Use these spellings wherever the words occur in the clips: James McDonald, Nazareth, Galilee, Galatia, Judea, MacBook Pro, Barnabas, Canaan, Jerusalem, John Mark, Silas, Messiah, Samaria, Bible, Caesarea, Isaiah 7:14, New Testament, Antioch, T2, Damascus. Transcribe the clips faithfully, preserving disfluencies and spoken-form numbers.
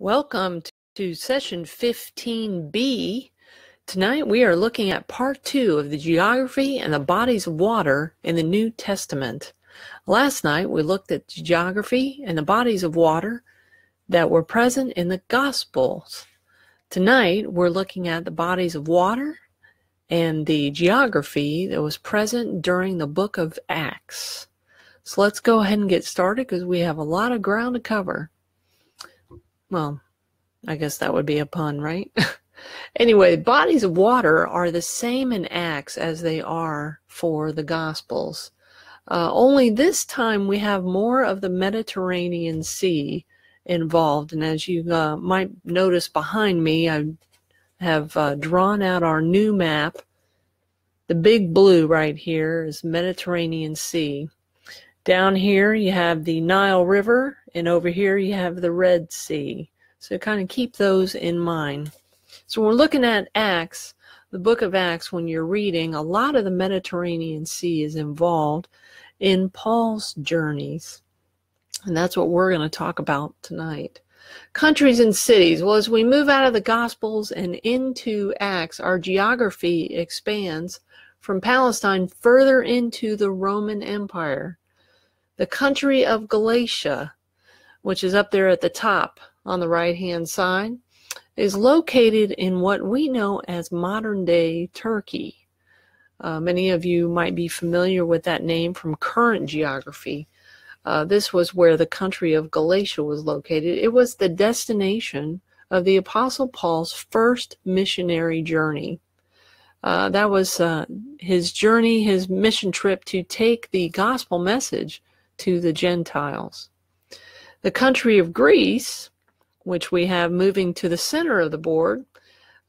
Welcome to session fifteen B. Tonight we are looking at part two of the geography and the bodies of water in the New Testament. Last night we looked at geography and the bodies of water that were present in the Gospels. Tonight we're looking at the bodies of water and the geography that was present during the book of Acts. So let's go ahead and get started because we have a lot of ground to cover. Well, I guess that would be a pun, right? Anyway, bodies of water are the same in Acts as they are for the Gospels. Uh, only this time we have more of the Mediterranean Sea involved. And as you uh, might notice behind me, I have uh, drawn out our new map. The big blue right here is Mediterranean Sea. Down here you have the Nile River, and over here you have the Red Sea. So kind of keep those in mind. So when we're looking at Acts, the book of Acts, when you're reading, a lot of the Mediterranean Sea is involved in Paul's journeys. And that's what we're going to talk about tonight. Countries and cities. Well, as we move out of the Gospels and into Acts, our geography expands from Palestine further into the Roman Empire. The country of Galatia, which is up there at the top on the right-hand side, is located in what we know as modern-day Turkey. Uh, many of you might be familiar with that name from current geography. Uh, this was where the country of Galatia was located. It was the destination of the Apostle Paul's first missionary journey. Uh, that was uh, his journey, his mission trip to take the gospel message to the Gentiles. The country of Greece, which we have moving to the center of the board,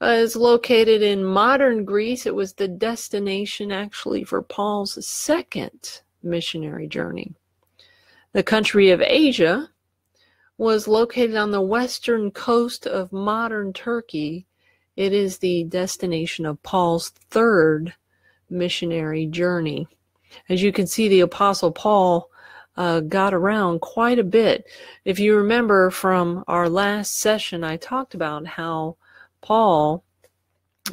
uh, is located in modern Greece. It was the destination actually for Paul's second missionary journey. The country of Asia was located on the western coast of modern Turkey. It is the destination of Paul's third missionary journey. As you can see, the Apostle Paul Uh, got around quite a bit. If you remember from our last session, I talked about how Paul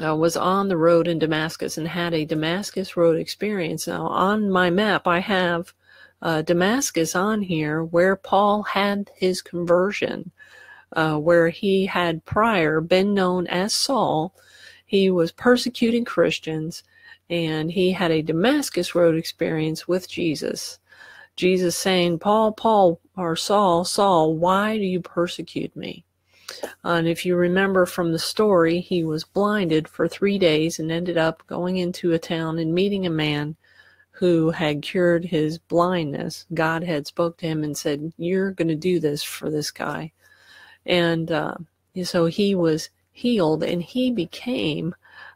uh, was on the road in Damascus and had a Damascus road experience. Now, on my map, I have uh, Damascus on here where Paul had his conversion, uh, where he had prior been known as Saul. He was persecuting Christians, and he had a Damascus road experience with Jesus. Jesus saying, Paul, Paul, or Saul, Saul, why do you persecute me? Uh, and if you remember from the story, he was blinded for three days and ended up going into a town and meeting a man who had cured his blindness. God had spoke to him and said, you're going to do this for this guy. And uh, so he was healed, and he became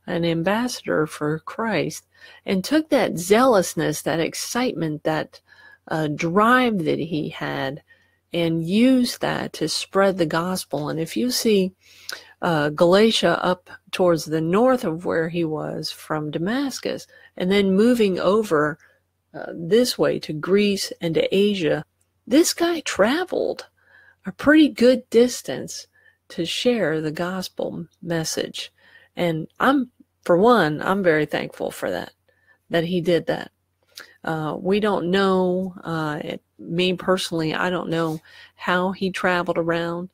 an ambassador for Christ and took that zealousness, that excitement, that Uh, drive that he had and used that to spread the gospel. And if you see uh, Galatia up towards the north of where he was from Damascus, and then moving over uh, this way to Greece and to Asia, this guy traveled a pretty good distance to share the gospel message. And I'm, for one, I'm very thankful for that, that he did that. Uh, we don't know, uh, it, me personally, I don't know how he traveled around.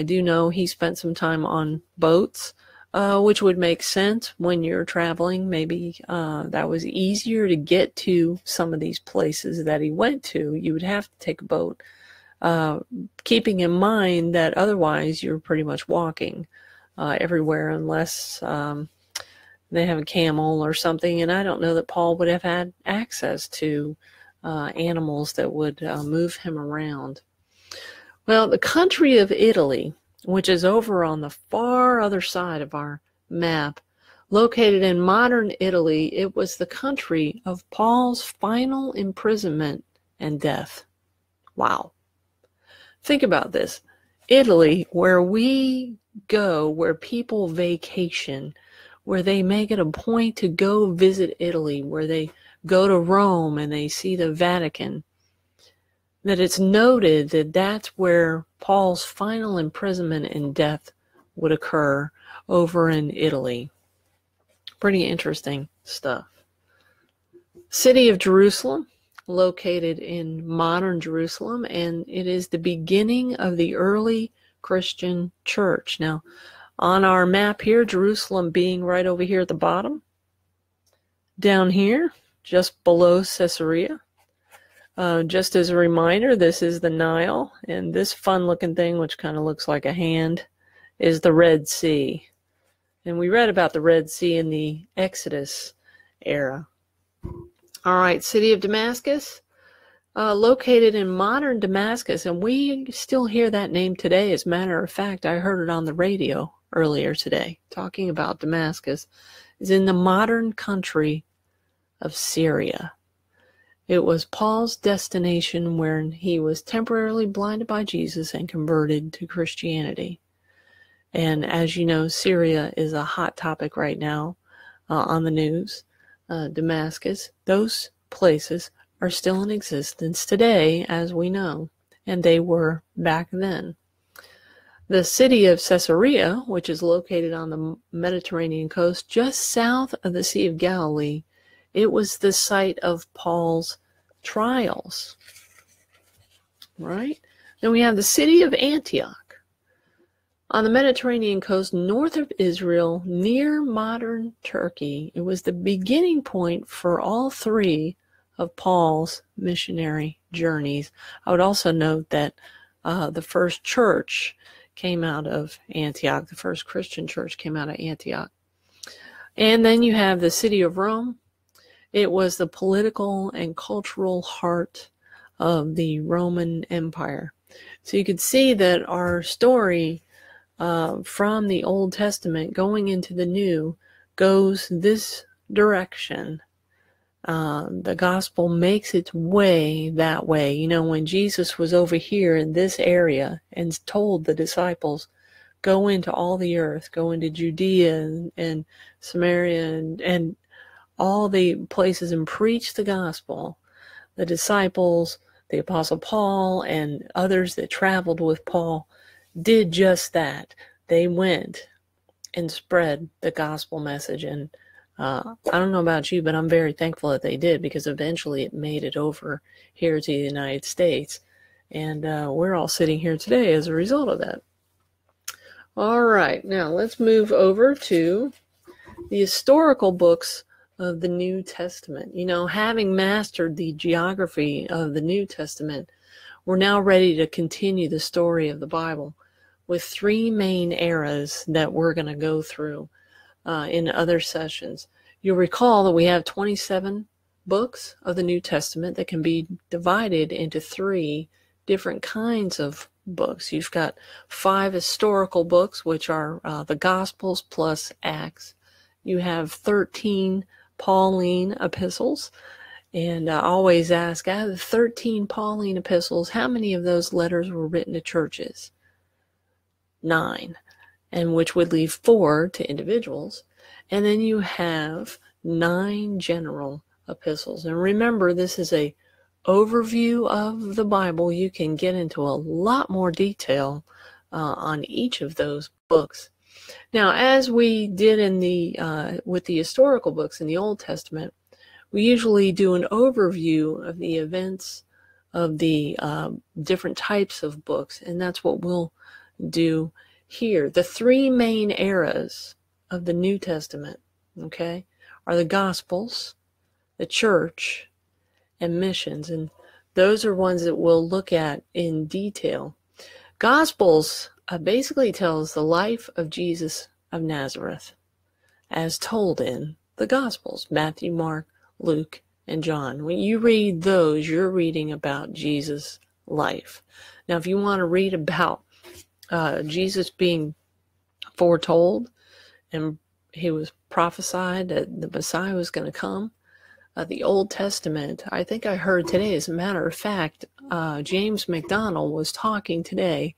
I do know he spent some time on boats, uh, which would make sense when you're traveling. Maybe uh, that was easier to get to some of these places that he went to. You would have to take a boat, uh, keeping in mind that otherwise you're pretty much walking uh, everywhere unless Um, they have a camel or something, and I don't know that Paul would have had access to uh, animals that would uh, move him around. Well, the country of Italy, which is over on the far other side of our map, located in modern Italy, it was the country of Paul's final imprisonment and death. Wow. Think about this. Italy, where we go, where people vacation, where they make it a point to go visit Italy, where they go to Rome and they see the Vatican, that it's noted that that's where Paul's final imprisonment and death would occur over in Italy. Pretty interesting stuff. City of Jerusalem, located in modern Jerusalem, and it is the beginning of the early Christian church. Now, on our map here, Jerusalem being right over here at the bottom, down here, just below Caesarea. Uh, just as a reminder, this is the Nile, and this fun-looking thing, which kind of looks like a hand, is the Red Sea. And we read about the Red Sea in the Exodus era. All right, city of Damascus, uh, located in modern Damascus, and we still hear that name today. As a matter of fact, I heard it on the radio earlier today, talking about Damascus. It's in the modern country of Syria. It was Paul's destination when he was temporarily blinded by Jesus and converted to Christianity. And as you know, Syria is a hot topic right now uh, on the news. Uh, Damascus, those places are still in existence today, as we know, and they were back then. The city of Caesarea, which is located on the Mediterranean coast just south of the Sea of Galilee, it was the site of Paul's trials, right? Then we have the city of Antioch, on the Mediterranean coast north of Israel, near modern Turkey. It was the beginning point for all three of Paul's missionary journeys. I would also note that uh, the first church came out of Antioch. The first Christian church came out of Antioch. And then you have the city of Rome. It was the political and cultural heart of the Roman Empire. So you could see that our story uh, from the Old Testament going into the New goes this direction. Uh, the gospel makes its way that way. You know, when Jesus was over here in this area and told the disciples, go into all the earth, go into Judea and, and Samaria and, and all the places and preach the gospel, the disciples, the Apostle Paul, and others that traveled with Paul did just that. They went and spread the gospel message. And uh, I don't know about you, but I'm very thankful that they did, because eventually it made it over here to the United States. And uh, we're all sitting here today as a result of that. All right, now let's move over to the historical books of the New Testament. You know, having mastered the geography of the New Testament, we're now ready to continue the story of the Bible with three main eras that we're going to go through uh, in other sessions. You'll recall that we have twenty-seven books of the New Testament that can be divided into three different kinds of books. You've got five historical books, which are uh, the Gospels plus Acts. You have thirteen Pauline epistles, and I always ask, out of the thirteen Pauline epistles, how many of those letters were written to churches? Nine, and which would leave four to individuals. And then you have nine general epistles. And remember, this is an overview of the Bible. You can get into a lot more detail uh, on each of those books. Now, as we did in the uh, with the historical books in the Old Testament, we usually do an overview of the events of the uh, different types of books, and that's what we'll do here. The three main eras of the New Testament, okay, are the Gospels, the Church, and missions, and those are ones that we'll look at in detail. Gospels Uh, basically tells the life of Jesus of Nazareth as told in the Gospels, Matthew, Mark, Luke, and John. When you read those, you're reading about Jesus' life. Now, if you want to read about uh, Jesus being foretold and he was prophesied that the Messiah was going to come, uh, the Old Testament, I think I heard today, as a matter of fact, uh, James McDonald was talking today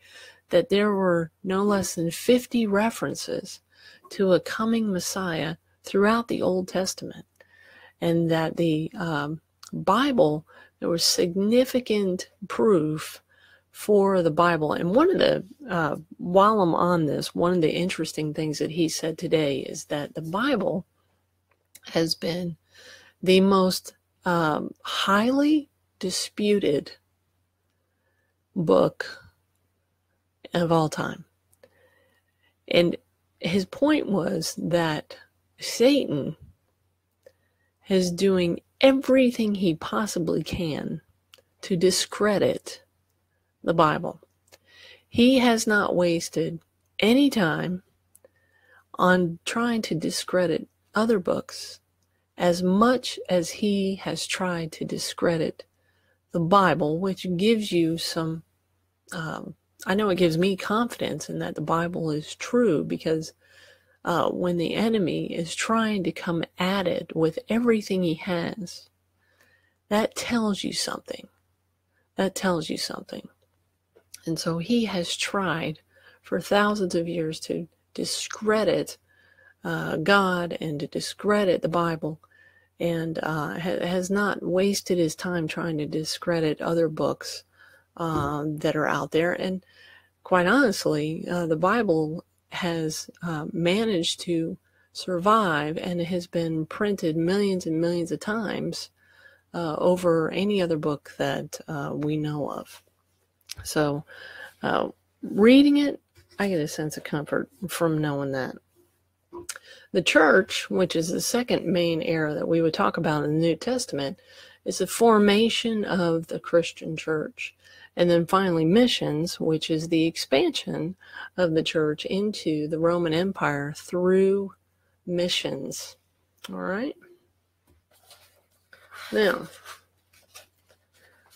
that there were no less than fifty references to a coming Messiah throughout the Old Testament, and that the um, Bible, there was significant proof for the Bible. And one of the, uh, while I'm on this, one of the interesting things that he said today is that the Bible has been the most um, highly disputed book of all time. And his point was that Satan is doing everything he possibly can to discredit the Bible. He has not wasted any time on trying to discredit other books as much as he has tried to discredit the Bible, which gives you some, um, I know it gives me confidence in that the Bible is true, because uh, when the enemy is trying to come at it with everything he has, that tells you something. That tells you something. And so he has tried for thousands of years to discredit uh, God and to discredit the Bible, and uh, ha has not wasted his time trying to discredit other books uh, that are out there. And quite honestly, uh, the Bible has uh, managed to survive and has been printed millions and millions of times uh, over any other book that uh, we know of. So uh, reading it, I get a sense of comfort from knowing that. The church, which is the second main era that we would talk about in the New Testament, is the formation of the Christian church. And then finally, missions, which is the expansion of the church into the Roman Empire through missions. All right. Now,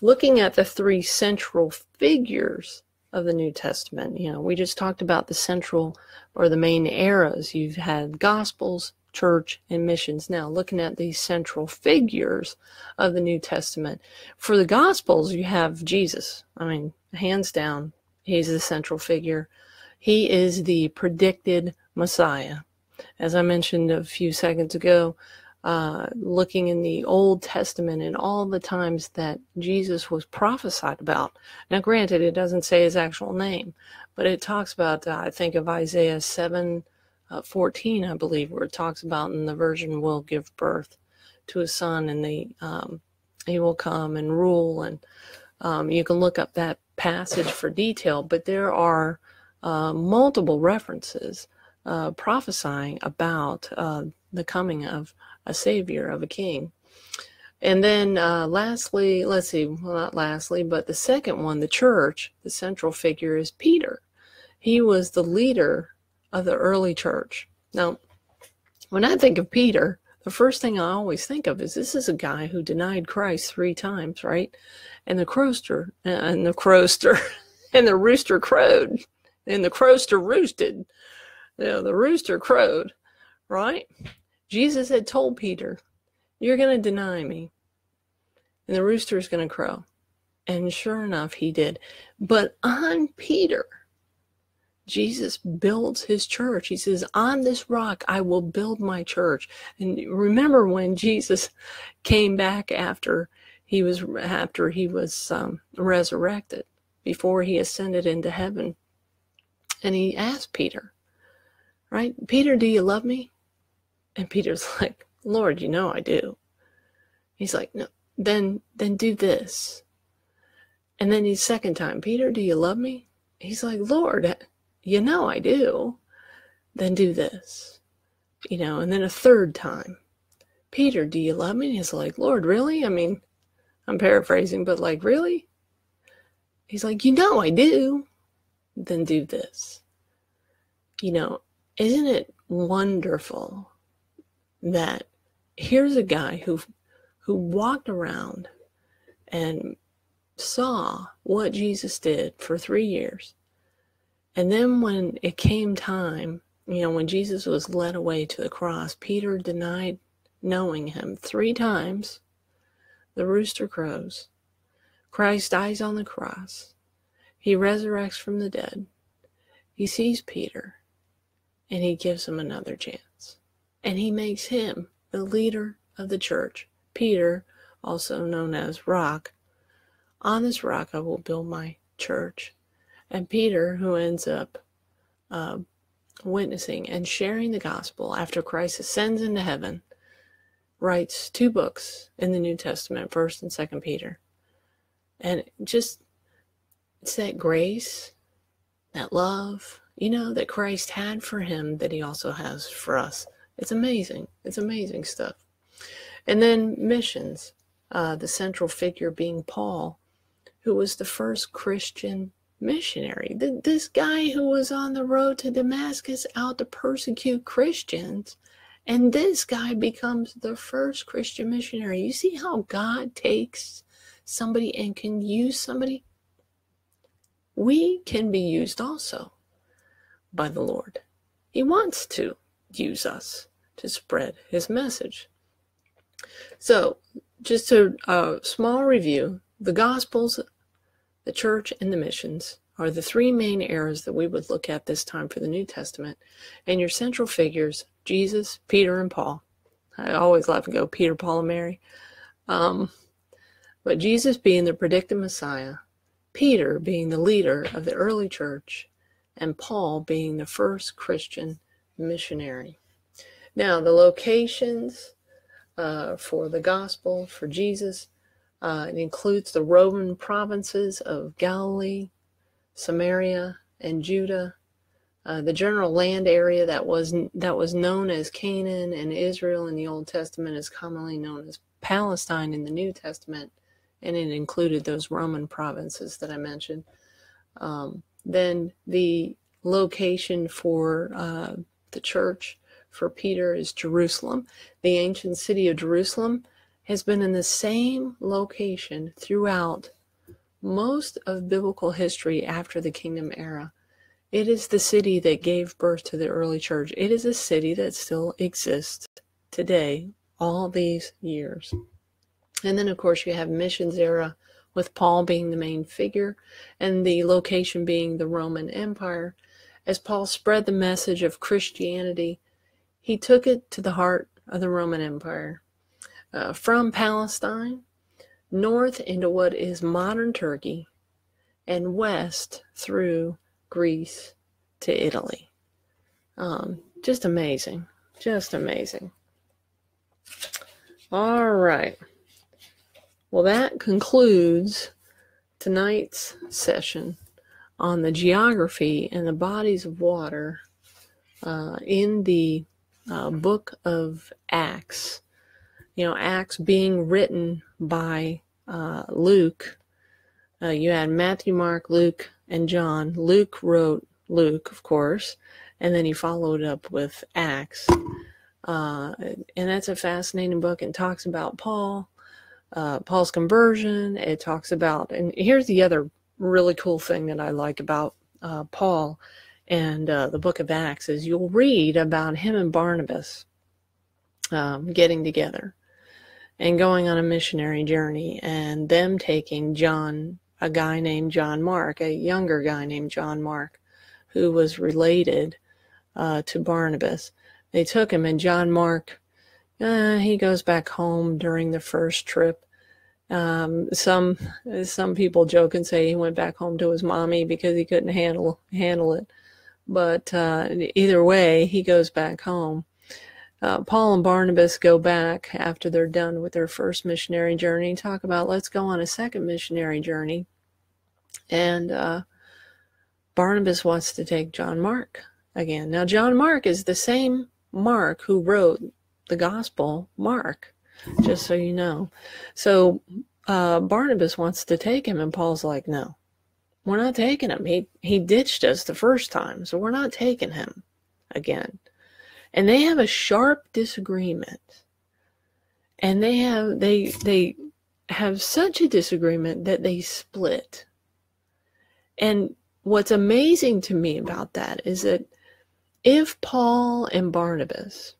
looking at the three central figures of the New Testament, you know, we just talked about the central or the main eras. You've had Gospels, church, and missions. Now, looking at these central figures of the New Testament, for the Gospels, you have Jesus. I mean, hands down, he's the central figure. He is the predicted Messiah. As I mentioned a few seconds ago, Uh, looking in the Old Testament and all the times that Jesus was prophesied about. Now, granted, it doesn't say his actual name, but it talks about, uh, I think of Isaiah seven fourteen, uh, I believe, where it talks about, and the virgin will give birth to a son, and the, um, he will come and rule. And um, you can look up that passage for detail, but there are uh, multiple references uh, prophesying about uh, the coming of a savior, of a king. And then uh, lastly, let's see, well, not lastly, but the second one, the church, the central figure is Peter. He was the leader of the early church. Now, when I think of Peter, the first thing I always think of is this is a guy who denied Christ three times, right? And the crowster, uh, and the crowster, and the rooster crowed, and the crowster roosted, you know, the rooster crowed, right? Jesus had told Peter, you're going to deny me, and the rooster is going to crow. And sure enough, he did. But on Peter, Jesus builds his church. He says, on this rock, I will build my church. And remember when Jesus came back after he was, after he was um, resurrected, before he ascended into heaven, and he asked Peter, right? Peter, do you love me? And Peter's like, Lord, you know I do. He's like, no, then, then do this. And then he's second time, Peter, do you love me? He's like, Lord, you know I do. Then do this, you know. And then a third time, Peter, do you love me? And he's like, Lord, really? I mean, I'm paraphrasing, but like, really? He's like, you know I do. Then do this. You know, isn't it wonderful that here's a guy who who walked around and saw what Jesus did for three years. And then when it came time, you know, when Jesus was led away to the cross, Peter denied knowing him three times. The rooster crows. Christ dies on the cross. He resurrects from the dead. He sees Peter, and he gives him another chance. And he makes him the leader of the church. Peter, also known as Rock, on this rock I will build my church, and Peter, who ends up uh, witnessing and sharing the gospel after Christ ascends into heaven, writes two books in the New Testament, First and Second Peter. And just, it's that grace, that love, you know, that Christ had for him that he also has for us. It's amazing. It's amazing stuff. And then missions, uh, the central figure being Paul, who was the first Christian missionary. The, this guy who was on the road to Damascus out to persecute Christians, and this guy becomes the first Christian missionary. You see how God takes somebody and can use somebody? We can be used also by the Lord. He wants to use us to spread his message. So just a uh, small review, the Gospels, the church, and the missions are the three main eras that we would look at this time for the New Testament. And your central figures, Jesus, Peter, and Paul. I always love to go Peter, Paul, and Mary. Um, but Jesus being the predicted Messiah, Peter being the leader of the early church, and Paul being the first Christian missionary. Now, the locations uh, for the gospel, for Jesus, uh, it includes the Roman provinces of Galilee, Samaria, and Judah, uh, the general land area that was, that was known as Canaan and Israel in the Old Testament is commonly known as Palestine in the New Testament, and it included those Roman provinces that I mentioned. Um, then the location for uh, the church for Peter is Jerusalem. The ancient city of Jerusalem has been in the same location throughout most of biblical history after the kingdom era. It is the city that gave birth to the early church. It is a city that still exists today, all these years. And then, of course, you have missions era with Paul being the main figure and the location being the Roman Empire. As Paul spread the message of Christianity, he took it to the heart of the Roman Empire. Uh, from Palestine, north into what is modern Turkey, and west through Greece to Italy. Um, just amazing. Just amazing. All right. Well, that concludes tonight's session on the geography and the bodies of water uh, in the uh, book of Acts. You know, Acts being written by uh, Luke. Uh, you had Matthew, Mark, Luke, and John. Luke wrote Luke, of course, and then he followed up with Acts. Uh, and that's a fascinating book, and talks about Paul, uh, Paul's conversion. It talks about, and here's the other really cool thing that I like about uh, Paul and uh, the book of Acts is you'll read about him and Barnabas um, getting together and going on a missionary journey, and them taking John, a guy named John Mark, a younger guy named John Mark, who was related uh, to Barnabas. They took him, and John Mark, uh, he goes back home during the first trip. Um, some some people joke and say he went back home to his mommy because he couldn't handle handle it. But uh, either way, he goes back home. Uh, Paul and Barnabas go back after they're done with their first missionary journey, talk about let's go on a second missionary journey. And uh, Barnabas wants to take John Mark again. Now, John Mark is the same Mark who wrote the Gospel Mark, just so you know. So uh, Barnabas wants to take him, and Paul's like, no, we're not taking him. He, he ditched us the first time, so we're not taking him again. And they have a sharp disagreement, and they have they they have such a disagreement that they split. And what's amazing to me about that is that if Paul and Barnabas,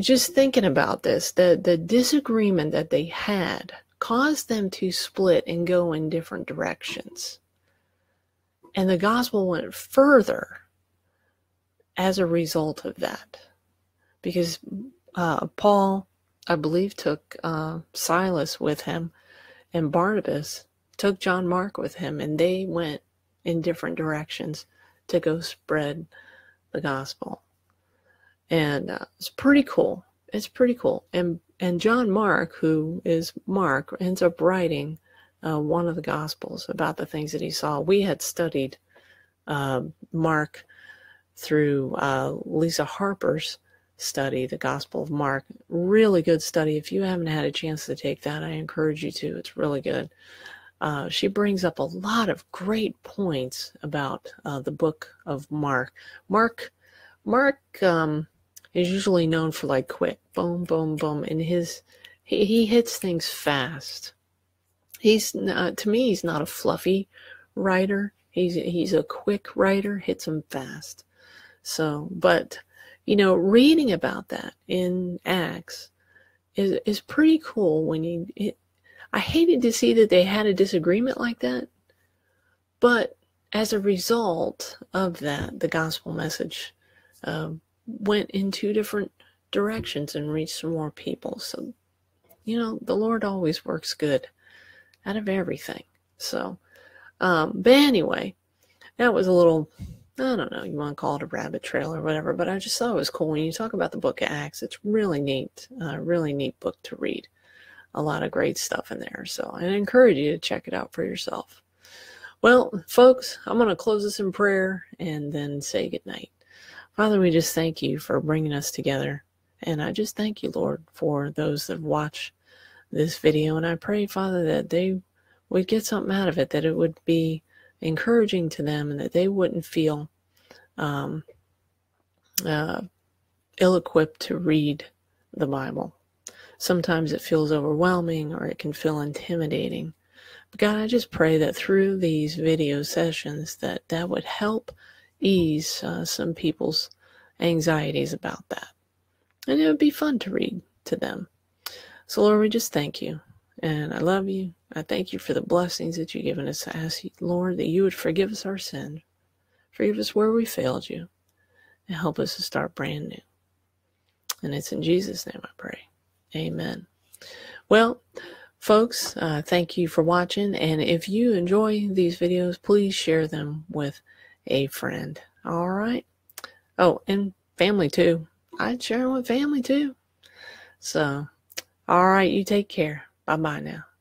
just thinking about this, the the disagreement that they had caused them to split and go in different directions, and the gospel went further as a result of that, because uh, Paul, I believe, took uh, Silas with him, and Barnabas took John Mark with him, and they went in different directions to go spread the gospel. And uh, it's pretty cool. It's pretty cool. And and John Mark, who is Mark, ends up writing uh, one of the gospels about the things that he saw. We had studied uh, Mark through uh, Lisa Harper's study, the Gospel of Mark. Really good study. If you haven't had a chance to take that, I encourage you to. It's really good. Uh, she brings up a lot of great points about uh, the book of Mark. Mark, Mark um, is usually known for like quick, boom, boom, boom. And his, he, he hits things fast. He's uh, to me, he's not a fluffy writer. He's he's a quick writer. Hits him fast. So, but you know, reading about that in Acts is is pretty cool. When you, it, I hated to see that they had a disagreement like that, but as a result of that, the gospel message uh, went in two different directions and reached some more people. So, you know, the Lord always works good out of everything. So, um, but anyway, that was a little, I don't know, you want to call it a rabbit trail or whatever, but I just thought it was cool. When you talk about the book of Acts, it's really neat, uh, really neat book to read. A lot of great stuff in there. So I encourage you to check it out for yourself. Well, folks, I'm going to close this in prayer and then say goodnight. Father, we just thank you for bringing us together. And I just thank you, Lord, for those that watch this video. And I pray, Father, that they would get something out of it, that it would be encouraging to them, and that they wouldn't feel um, uh, ill-equipped to read the Bible. Sometimes it feels overwhelming, or it can feel intimidating. But God, I just pray that through these video sessions that that would help ease uh, some people's anxieties about that. And it would be fun to read to them. So Lord, we just thank you. And I love you. I thank you for the blessings that you've given us. I ask you, Lord, that you would forgive us our sin. Forgive us where we failed you. And help us to start brand new. And it's in Jesus' name I pray. Amen. Well, folks, uh, thank you for watching. And if you enjoy these videos, please share them with a friend. All right. Oh, and family too. I'd share them with family too. So, all right. You take care. Bye-bye now.